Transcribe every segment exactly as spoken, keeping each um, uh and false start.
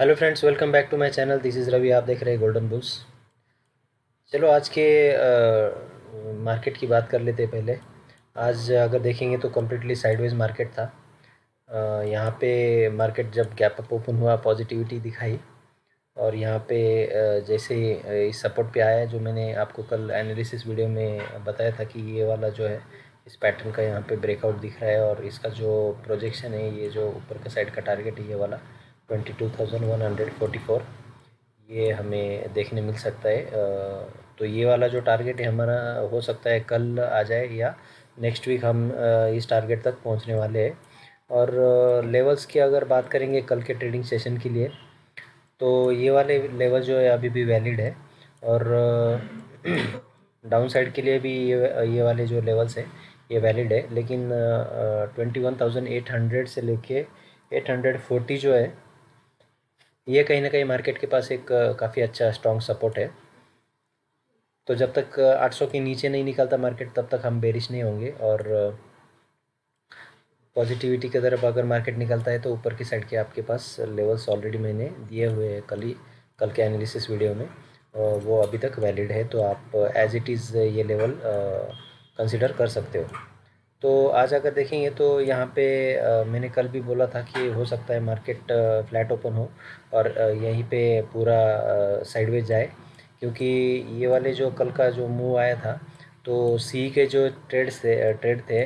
Hello friends, welcome back to my channel. This is Ravi. आप देख रहे हैं गोल्डन बुल्स। चलो आज के मार्केट की बात कर लेते हैं। पहले आज अगर देखेंगे तो कम्प्लीटली साइडवेज मार्केट था। आ, यहाँ पे मार्केट जब गैप अप ओपन हुआ पॉजिटिविटी दिखाई और यहाँ पे जैसे इस सपोर्ट पे आया, जो मैंने आपको कल एनालिसिस वीडियो में बताया था कि ये वाला जो है इस पैटर्न का यहाँ पर ब्रेकआउट दिख रहा है और इसका जो प्रोजेक्शन है, ये जो ऊपर का साइड का टारगेट है, ये वाला बाईस हज़ार एक सौ चौवालीस ये हमें देखने मिल सकता है। तो ये वाला जो टारगेट है हमारा, हो सकता है कल आ जाए या नेक्स्ट वीक हम इस टारगेट तक पहुंचने वाले हैं। और लेवल्स की अगर बात करेंगे कल के ट्रेडिंग सेशन के लिए, तो ये वाले लेवल जो है अभी भी वैलिड है और डाउन साइड के लिए भी ये ये वाले जो लेवल्स हैं ये वैलिड है। लेकिन इक्कीस हज़ार आठ सौ से लेके आठ सौ चालीस जो है ये कहीं ना कहीं मार्केट के पास एक काफ़ी अच्छा स्ट्रॉन्ग सपोर्ट है। तो जब तक आठ सौ के नीचे नहीं निकलता मार्केट, तब तक हम बेरिश नहीं होंगे। और पॉजिटिविटी की तरफ अगर मार्केट निकलता है तो ऊपर की साइड के आपके पास लेवल्स ऑलरेडी मैंने दिए हुए हैं कल ही कल के एनालिसिस वीडियो में, वो अभी तक वैलिड है। तो आप एज इट इज़ ये लेवल कंसिडर कर सकते हो। तो आज अगर देखेंगे तो यहाँ पे आ, मैंने कल भी बोला था कि हो सकता है मार्केट फ्लैट ओपन हो और आ, यहीं पे पूरा साइडवेज जाए, क्योंकि ये वाले जो कल का जो मूव आया था तो सी के जो ट्रेड्स थे ट्रेड थे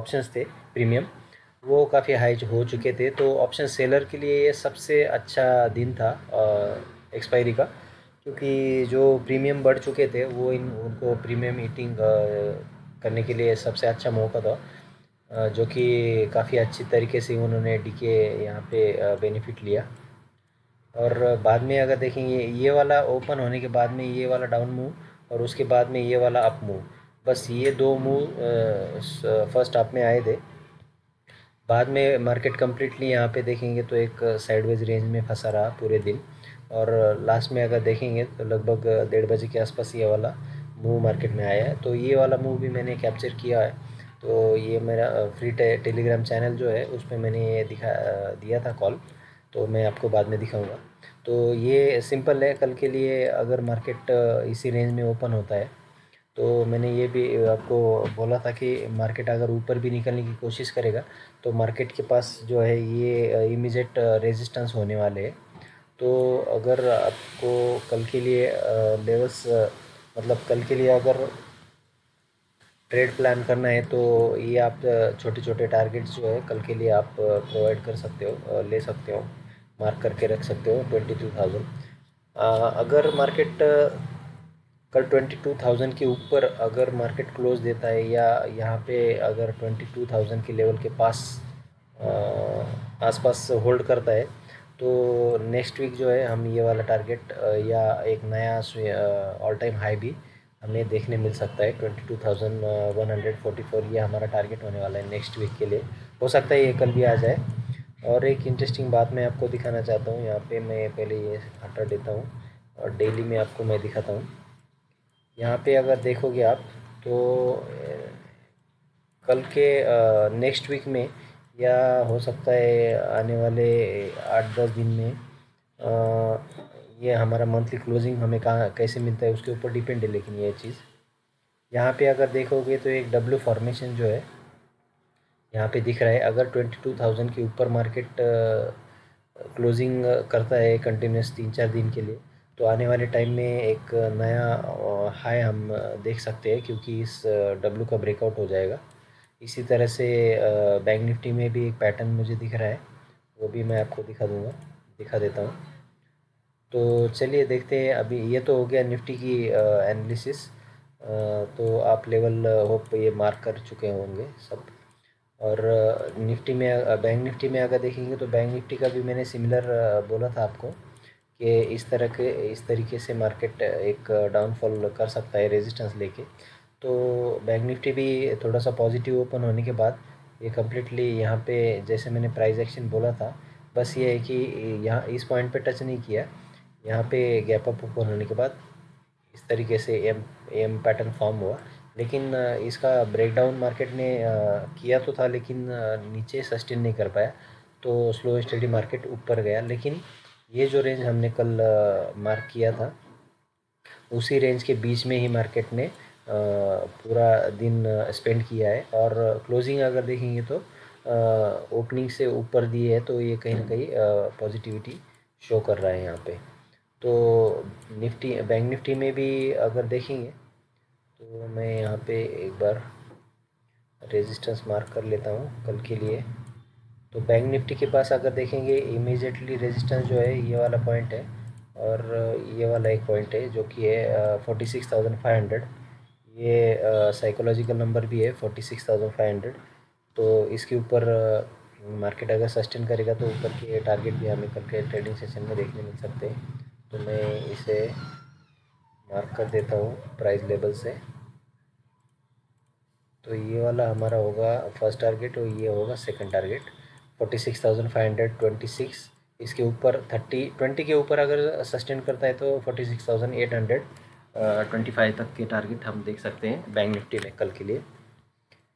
ऑप्शंस थे प्रीमियम, वो काफ़ी हाई हो चुके थे। तो ऑप्शन सेलर के लिए ये सबसे अच्छा दिन था एक्सपायरी का, क्योंकि जो प्रीमियम बढ़ चुके थे वो इन उनको प्रीमियम ईटिंग करने के लिए सबसे अच्छा मौका था, जो कि काफ़ी अच्छी तरीके से उन्होंने डीके यहाँ पे बेनिफिट लिया। और बाद में अगर देखेंगे ये वाला ओपन होने के बाद में ये वाला डाउन मूव और उसके बाद में ये वाला अप मूव, बस ये दो मूव फर्स्ट हाफ में आए थे। बाद में मार्केट कम्प्लीटली यहाँ पे देखेंगे तो एक साइडवेज रेंज में फंसा रहा पूरे दिन। और लास्ट में अगर देखेंगे तो लगभग डेढ़ बजे के आसपास ये वाला मूव मार्केट में आया है। तो ये वाला मूव भी मैंने कैप्चर किया है। तो ये मेरा फ्री टे, टेलीग्राम चैनल जो है उस पर मैंने ये दिखा दिया था कॉल, तो मैं आपको बाद में दिखाऊंगा। तो ये सिंपल है, कल के लिए अगर मार्केट इसी रेंज में ओपन होता है तो मैंने ये भी आपको बोला था कि मार्केट अगर ऊपर भी निकलने की कोशिश करेगा तो मार्केट के पास जो है ये इमीडिएट रेजिस्टेंस होने वाले हैं। तो अगर आपको कल के लिए लेवल्स, मतलब कल के लिए अगर ट्रेड प्लान करना है तो ये आप छोटे छोटे टारगेट्स जो है कल के लिए आप प्रोवाइड कर सकते हो, ले सकते हो, मार्क करके रख सकते हो बाईस हज़ार। अगर मार्केट कल बाईस हज़ार के ऊपर अगर मार्केट क्लोज देता है या यहाँ पे अगर बाईस हज़ार के लेवल के पास आसपास होल्ड करता है, तो नेक्स्ट वीक जो है हम ये वाला टारगेट या एक नया ऑल टाइम हाई भी हमें देखने मिल सकता है। बाईस हज़ार एक सौ चौवालीस ये हमारा टारगेट होने वाला है नेक्स्ट वीक के लिए। हो सकता है ये कल भी आ जाए। और एक इंटरेस्टिंग बात मैं आपको दिखाना चाहता हूँ, यहाँ पे मैं पहले ये हटा देता हूँ और डेली में आपको मैं दिखाता हूँ। यहाँ पे अगर देखोगे आप तो कल के नेक्स्ट वीक में या हो सकता है आने वाले आठ दस दिन में आ, ये हमारा मंथली क्लोजिंग हमें कहाँ कैसे मिलता है उसके ऊपर डिपेंड है। लेकिन ये चीज़ यहाँ पे अगर देखोगे तो एक डब्ल्यू फॉर्मेशन जो है यहाँ पे दिख रहा है। अगर बाईस हज़ार के ऊपर मार्केट क्लोजिंग करता है कंटिन्यूस तीन चार दिन के लिए, तो आने वाले टाइम में एक नया हाई हम देख सकते हैं, क्योंकि इस डब्ल्यू का ब्रेकआउट हो जाएगा। इसी तरह से बैंक निफ्टी में भी एक पैटर्न मुझे दिख रहा है, वो भी मैं आपको दिखा दूंगा, दिखा देता हूँ। तो चलिए देखते हैं। अभी ये तो हो गया निफ्टी की एनालिसिस। तो आप लेवल होप ये मार्क कर चुके होंगे सब। और निफ्टी में, बैंक निफ्टी में अगर देखेंगे तो बैंक निफ्टी का भी मैंने सिमिलर बोला था आपको कि इस तरह के इस तरीके से मार्केट एक डाउनफॉल कर सकता है रेजिस्टेंस लेके। तो बैंक निफ्टी भी थोड़ा सा पॉजिटिव ओपन होने के बाद ये कम्प्लीटली यहाँ पे जैसे मैंने प्राइस एक्शन बोला था, बस ये है कि यहाँ इस पॉइंट पे टच नहीं किया। यहाँ पे गैप अप ओपन होने के बाद इस तरीके से एम एम पैटर्न फॉर्म हुआ। लेकिन इसका ब्रेकडाउन मार्केट ने किया तो था, लेकिन नीचे सस्टेन नहीं कर पाया, तो स्लो स्टडी मार्केट ऊपर गया। लेकिन ये जो रेंज हमने कल मार्क किया था उसी रेंज के बीच में ही मार्केट ने पूरा दिन स्पेंड किया है और क्लोजिंग अगर देखेंगे तो ओपनिंग से ऊपर दी है, तो ये कहीं ना कहीं पॉजिटिविटी शो कर रहा है यहाँ पे। तो निफ्टी बैंक निफ्टी में भी अगर देखेंगे तो मैं यहाँ पे एक बार रेजिस्टेंस मार्क कर लेता हूँ कल के लिए। तो बैंक निफ्टी के पास अगर देखेंगे इमीडिएटली रेजिस्टेंस जो है ये वाला पॉइंट है और ये वाला एक पॉइंट है जो कि है forty six thousand five hundred. ये साइकोलॉजिकल नंबर भी है forty six thousand five hundred. तो इसके ऊपर मार्केट अगर सस्टेन करेगा तो ऊपर के टारगेट भी हमें कल के ट्रेडिंग सेशन में देखने मिल सकते हैं। तो मैं इसे मार्क कर देता हूँ प्राइस लेवल से। तो ये वाला हमारा होगा फर्स्ट टारगेट और ये होगा second target forty six thousand five hundred twenty six. इसके ऊपर थर्टी ट्वेंटी के ऊपर अगर सस्टेन करता है तो forty six thousand eight hundred twenty five तक के टारगेट हम देख सकते हैं बैंक निफ्टी में कल के लिए,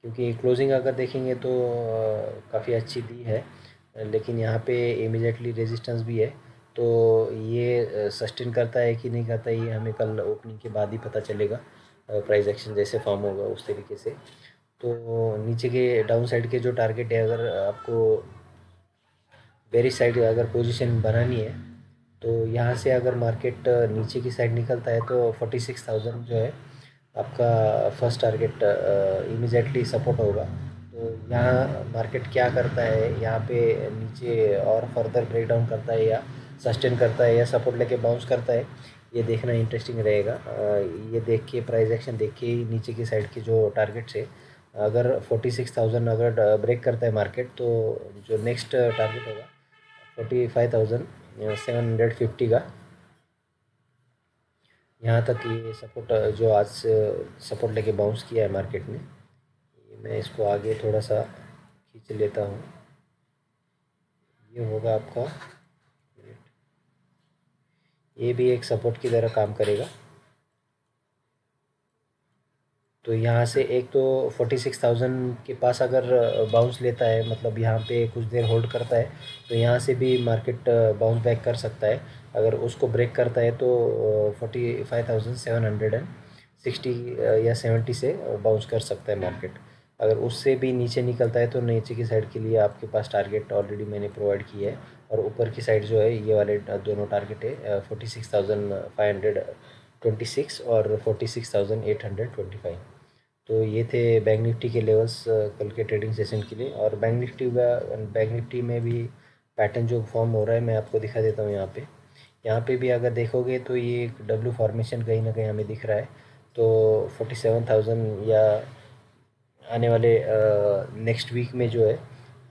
क्योंकि क्लोजिंग अगर देखेंगे तो काफ़ी अच्छी दी है, लेकिन यहाँ पे इमीडिएटली रेजिस्टेंस भी है। तो ये सस्टेन करता है कि नहीं करता ये हमें कल ओपनिंग के बाद ही पता चलेगा, प्राइस एक्शन जैसे फॉर्म होगा उस तरीके से। तो नीचे के डाउन साइड के जो टारगेट है, अगर आपको बेरिश साइड अगर पोजीशन बनानी है तो यहाँ से अगर मार्केट नीचे की साइड निकलता है तो फोर्टी सिक्स थाउजेंड जो है आपका फर्स्ट टारगेट इमीडिएटली सपोर्ट होगा। तो यहाँ मार्केट क्या करता है, यहाँ पे नीचे और फर्दर ब्रेकडाउन करता है या सस्टेन करता है या सपोर्ट लेके बाउंस करता है, ये देखना इंटरेस्टिंग रहेगा। ये देख के प्राइस एक्शन देख के नीचे की साइड के जो टारगेट्स है, अगर फोर्टी सिक्स थाउजेंड अगर ब्रेक करता है मार्केट तो जो नेक्स्ट टारगेट होगा forty five thousand seven hundred fifty का, यहाँ तक ये सपोर्ट जो आज सपोर्ट लेके बाउंस किया है मार्केट ने, मैं इसको आगे थोड़ा सा खींच लेता हूँ। ये होगा आपका, ये भी एक सपोर्ट की तरह काम करेगा। तो यहाँ से एक तो फोर्टी सिक्स थाउजेंड के पास अगर बाउंस लेता है, मतलब यहाँ पे कुछ देर होल्ड करता है, तो यहाँ से भी मार्केट बाउंस बैक कर सकता है। अगर उसको ब्रेक करता है तो forty five thousand seven hundred sixty या सेवेंटी से बाउंस कर सकता है मार्केट। अगर उससे भी नीचे निकलता है तो नीचे की साइड के लिए आपके पास टारगेट ऑलरेडी मैंने प्रोवाइड किया है, और ऊपर की साइड जो है ये वाले दोनों टारगेट है forty six thousand five hundred twenty six और forty six thousand eight hundred twenty five. तो ये थे बैंक निफ्टी के लेवल्स कल के ट्रेडिंग सेशन के लिए। और बैंक निफ्टी बैंक निफ्टी में भी पैटर्न जो फॉर्म हो रहा है मैं आपको दिखा देता हूँ। यहाँ पर यहाँ पर भी अगर देखोगे तो ये एक डब्ल्यू फॉर्मेशन कहीं ना कहीं हमें दिख रहा है। तो फोर्टी सेवन थाउजेंड या आने वाले नेक्स्ट वीक में जो है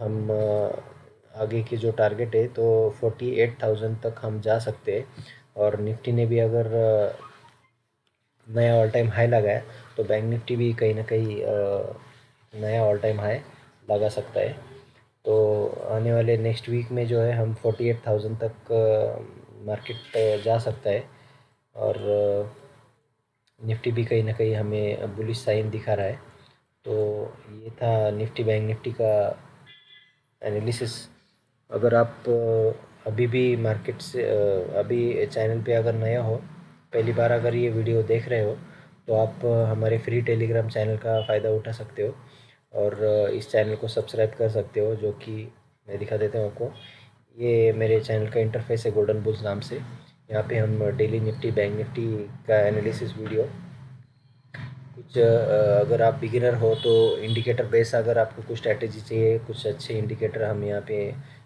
हम आ, आगे के जो टारगेट है तो फोर्टी एट थाउजेंड तक हम जा सकते हैं। और निफ्टी ने भी अगर नया ऑल टाइम हाई लगाया तो बैंक निफ्टी भी कहीं ना कहीं नया ऑल टाइम हाई लगा सकता है। तो आने वाले नेक्स्ट वीक में जो है हम फोर्टी एट थाउजेंड तक मार्केट जा सकता है, और निफ्टी भी कहीं ना कहीं हमें बुलिश साइन दिखा रहा है। तो ये था निफ्टी बैंक निफ्टी का एनालिसिस। अगर आप अभी भी मार्केट से अभी चैनल पे अगर नया हो, पहली बार अगर ये वीडियो देख रहे हो, तो आप हमारे फ्री टेलीग्राम चैनल का फ़ायदा उठा सकते हो और इस चैनल को सब्सक्राइब कर सकते हो, जो कि मैं दिखा देता हूँ आपको। ये मेरे चैनल का इंटरफेस है गोल्डन बुल्स नाम से। यहाँ पे हम डेली निफ्टी बैंक निफ्टी का एनालिसिस वीडियो कुछ, अगर आप बिगिनर हो तो इंडिकेटर बेस अगर आपको कुछ स्ट्रैटेजी चाहिए, कुछ अच्छे इंडिकेटर हम यहाँ पे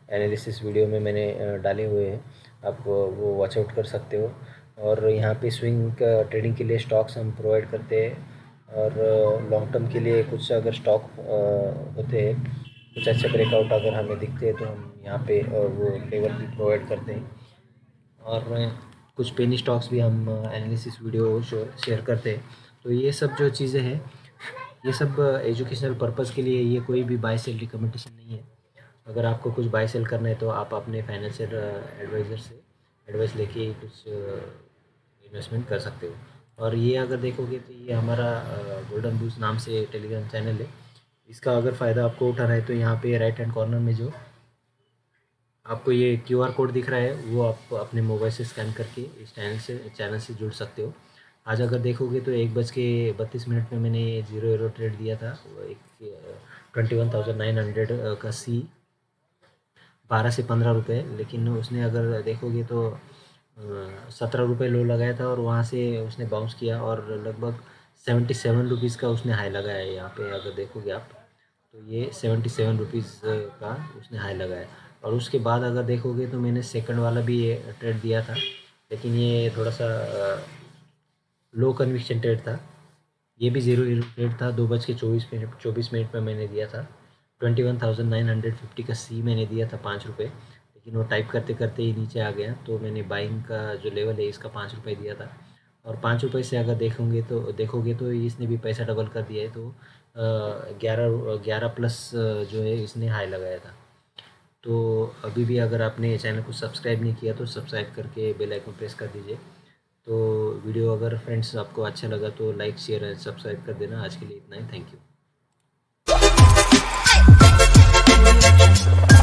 एनालिसिस वीडियो में मैंने डाले हुए हैं, आप वो वॉच आउट कर सकते हो। और यहाँ पे स्विंग ट्रेडिंग के लिए स्टॉक्स हम प्रोवाइड करते हैं, और लॉन्ग टर्म के लिए कुछ अगर स्टॉक होते हैं, कुछ अच्छे ब्रेकआउट अगर हमें दिखते हैं तो हम यहाँ पर वो लेवल भी प्रोवाइड करते हैं। और कुछ पेनी स्टॉक्स भी हम एनालिसिस वीडियो शेयर करते हैं। तो ये सब जो चीज़ें हैं ये सब एजुकेशनल पर्पस के लिए, ये कोई भी बाय सेल रिकमेंडेशन नहीं है। अगर आपको कुछ बाय सेल करना है तो आप अपने फाइनेंशियल एडवाइज़र से एडवाइस लेके कुछ इन्वेस्टमेंट कर सकते हो। और ये अगर देखोगे तो ये हमारा गोल्डन बुल्स नाम से टेलीग्राम चैनल है, इसका अगर फ़ायदा आपको उठाना है तो यहाँ पर राइट हैंड कॉर्नर में जो आपको ये क्यू आर कोड दिख रहा है, वो आप अपने मोबाइल से स्कैन करके इस चैनल से चैनल से जुड़ सकते हो। आज अगर देखोगे तो एक बज के बत्तीस मिनट में मैंने जीरो एरो ट्रेड दिया था, एक twenty one thousand nine hundred का सी बारह से पंद्रह रुपये, लेकिन उसने अगर देखोगे तो सत्रह रुपये लो लगाया था और वहाँ से उसने बाउंस किया और लगभग सेवेंटी सेवन रुपीज़ का उसने हाई लगाया है। यहाँ पे अगर देखोगे आप तो ये सेवेंटी सेवन रुपीज़ का उसने हाई लगाया। और उसके बाद अगर देखोगे तो मैंने सेकंड वाला भी ये ट्रेड दिया था, लेकिन ये थोड़ा सा लो कन्विक्शन ट्रेड था, ये भी जीरो ट्रेड था। दो बज के चौबीस मिनट चौबीस मिनट में मैंने दिया था, twenty one thousand nine hundred fifty का सी मैंने दिया था पाँच रुपये, लेकिन वो टाइप करते करते ही नीचे आ गया, तो मैंने बाइंग का जो लेवल है इसका पाँच रुपये दिया था। और पाँच रुपये से अगर देखोगे तो देखोगे तो इसने भी पैसा डबल कर दिया है, तो ग्यारह ग्यारह प्लस जो है इसने हाई लगाया था। तो अभी भी अगर आपने चैनल को सब्सक्राइब नहीं किया तो सब्सक्राइब करके बेल आइकन प्रेस कर दीजिए। तो वीडियो अगर फ्रेंड्स आपको अच्छा लगा तो लाइक शेयर एंड सब्सक्राइब कर देना। आज के लिए इतना ही, थैंक यू।